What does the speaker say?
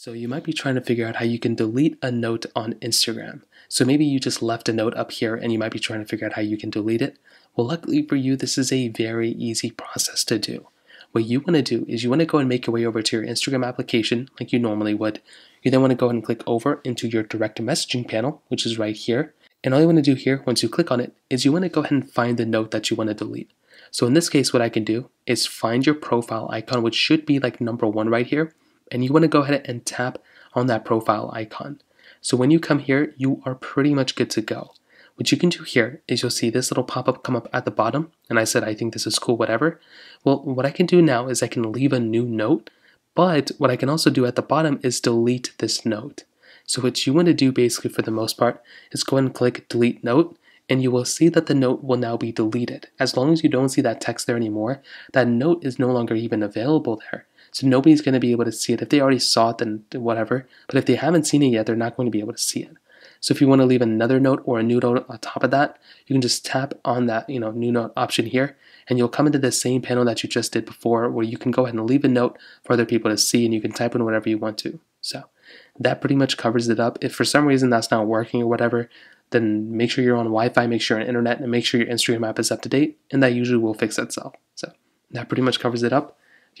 So you might be trying to figure out how you can delete a note on Instagram. So maybe you just left a note up here and you might be trying to figure out how you can delete it. Well, luckily for you, this is a very easy process to do. What you want to do is you want to go and make your way over to your Instagram application like you normally would. You then want to go ahead and click over into your direct messaging panel, which is right here. And all you want to do here, once you click on it, is you want to go ahead and find the note that you want to delete. So in this case, what I can do is find your profile icon, which should be like #1 right here. And you want to go ahead and tap on that profile icon. So when you come here, you are pretty much good to go. What you can do here is you'll see this little pop-up come up at the bottom. And I said, I think this is cool, whatever. Well, what I can do now is I can leave a new note. But what I can also do at the bottom is delete this note. So what you want to do basically for the most part is go ahead and click delete note. And you will see that the note will now be deleted. As long as you don't see that text there anymore, that note is no longer even available there. So nobody's going to be able to see it. If they already saw it, then whatever. But if they haven't seen it yet, they're not going to be able to see it. So if you want to leave another note or a new note on top of that, you can just tap on that new note option here, and you'll come into the same panel that you just did before, where you can go ahead and leave a note for other people to see, and you can type in whatever you want to. So that pretty much covers it up. If for some reason that's not working or whatever, then make sure you're on Wi-Fi, make sure you're on internet, and make sure your Instagram app is up to date, and that usually will fix itself. So that pretty much covers it up. If